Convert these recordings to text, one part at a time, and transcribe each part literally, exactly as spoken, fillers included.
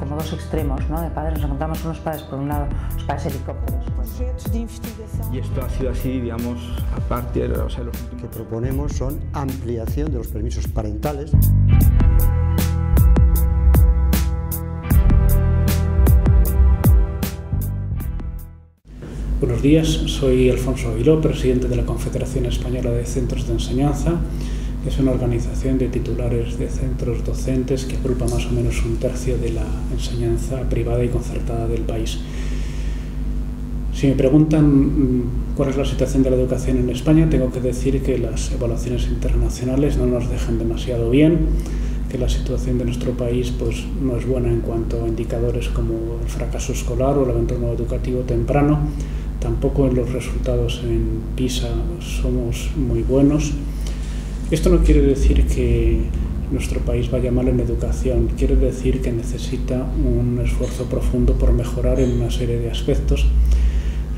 Como dos extremos, ¿no?, de padres. Nos encontramos unos padres, por un lado, los padres helicópteros. Pues. Y esto ha sido así, digamos, a partir de, o sea, los últimos... Lo que proponemos son ampliación de los permisos parentales. Buenos días, soy Alfonso Aguiló, presidente de la Confederación Española de Centros de Enseñanza. Es una organización de titulares de centros docentes que agrupa más o menos un tercio de la enseñanza privada y concertada del país. Si me preguntan cuál es la situación de la educación en España, tengo que decir que las evaluaciones internacionales no nos dejan demasiado bien, que la situación de nuestro país pues, no es buena en cuanto a indicadores como el fracaso escolar o el abandono educativo temprano. Tampoco en los resultados en PISA somos muy buenos. Esto no quiere decir que nuestro país vaya mal en educación, quiere decir que necesita un esfuerzo profundo por mejorar en una serie de aspectos.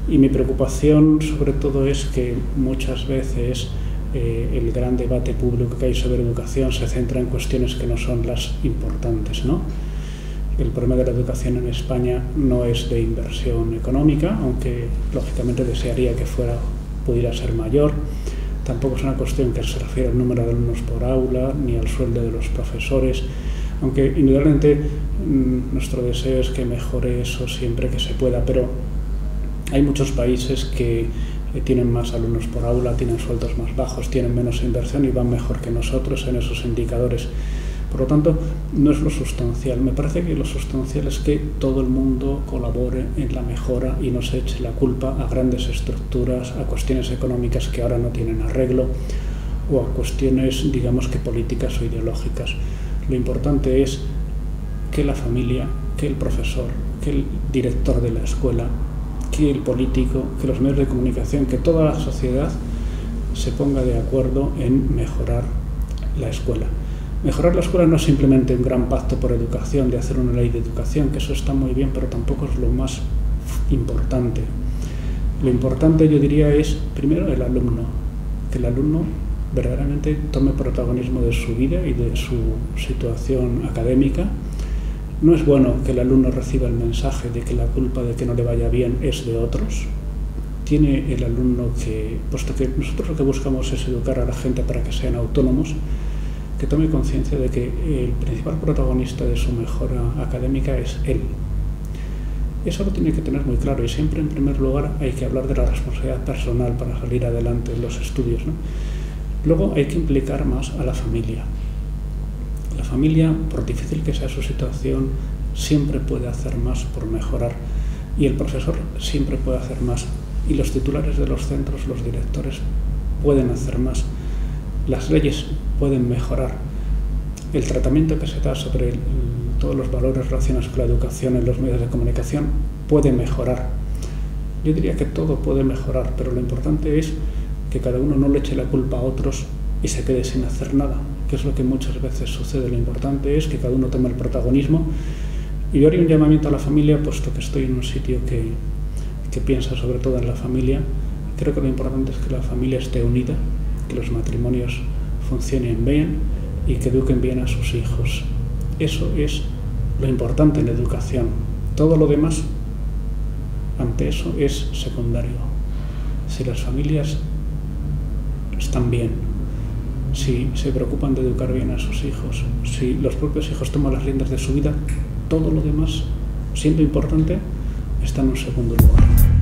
Y mi preocupación sobre todo es que muchas veces eh, el gran debate público que hay sobre educación se centra en cuestiones que no son las importantes, ¿no? El problema de la educación en España no es de inversión económica, aunque lógicamente desearía que fuera, pudiera ser mayor. Tampoco es una cuestión que se refiere al número de alumnos por aula, ni al sueldo de los profesores, aunque indudablemente nuestro deseo es que mejore eso siempre que se pueda, pero hay muchos países que tienen más alumnos por aula, tienen sueldos más bajos, tienen menos inversión y van mejor que nosotros en esos indicadores. Por lo tanto, no es lo sustancial. Me parece que lo sustancial es que todo el mundo colabore en la mejora y no se eche la culpa a grandes estructuras, a cuestiones económicas que ahora no tienen arreglo o a cuestiones, digamos, que políticas o ideológicas. Lo importante es que la familia, que el profesor, que el director de la escuela, que el político, que los medios de comunicación, que toda la sociedad se ponga de acuerdo en mejorar la escuela. Mejorar la escuela no es simplemente un gran pacto por educación, de hacer una ley de educación, que eso está muy bien, pero tampoco es lo más importante. Lo importante, yo diría, es, primero, el alumno. Que el alumno verdaderamente tome protagonismo de su vida y de su situación académica. No es bueno que el alumno reciba el mensaje de que la culpa de que no le vaya bien es de otros. Tiene el alumno que, puesto que nosotros lo que buscamos es educar a la gente para que sean autónomos, que tome conciencia de que el principal protagonista de su mejora académica es él. Eso lo tiene que tener muy claro y siempre, en primer lugar, hay que hablar de la responsabilidad personal para salir adelante en los estudios, ¿no? Luego hay que implicar más a la familia. La familia, por difícil que sea su situación, siempre puede hacer más por mejorar y el profesor siempre puede hacer más y los titulares de los centros, los directores, pueden hacer más. Las leyes pueden mejorar. El tratamiento que se da sobre el, todos los valores relacionados con la educación en los medios de comunicación puede mejorar. Yo diría que todo puede mejorar, pero lo importante es que cada uno no le eche la culpa a otros y se quede sin hacer nada, que es lo que muchas veces sucede. Lo importante es que cada uno tome el protagonismo. Y yo haría un llamamiento a la familia, puesto que estoy en un sitio que, que piensa sobre todo en la familia. Creo que lo importante es que la familia esté unida, que los matrimonios funcionen bien y que eduquen bien a sus hijos. Eso es lo importante en la educación. Todo lo demás, ante eso, es secundario. Si las familias están bien, si se preocupan de educar bien a sus hijos, si los propios hijos toman las riendas de su vida, todo lo demás, siendo importante, está en un segundo lugar.